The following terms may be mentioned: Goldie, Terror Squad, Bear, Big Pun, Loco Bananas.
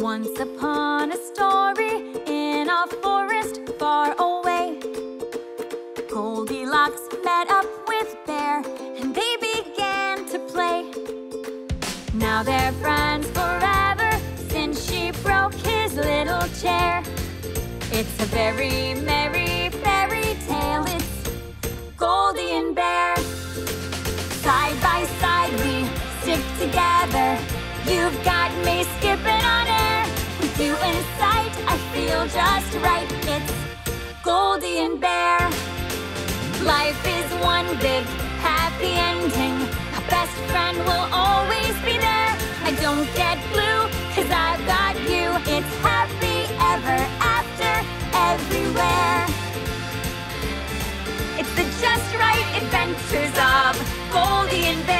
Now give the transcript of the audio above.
Once upon a story in a forest far away, Goldilocks met up with Bear and they began to play. Now they're friends forever since she broke his little chair. It's a very merry fairy tale, it's Goldie and Bear. Side by side we stick together, you've got me skipping on air. With you in sight, I feel just right. It's Goldie and Bear. Life is one big happy ending, a best friend will always be there. I don't get blue, cause I've got you. It's happy ever after, everywhere. It's the just right adventures of Goldie and Bear.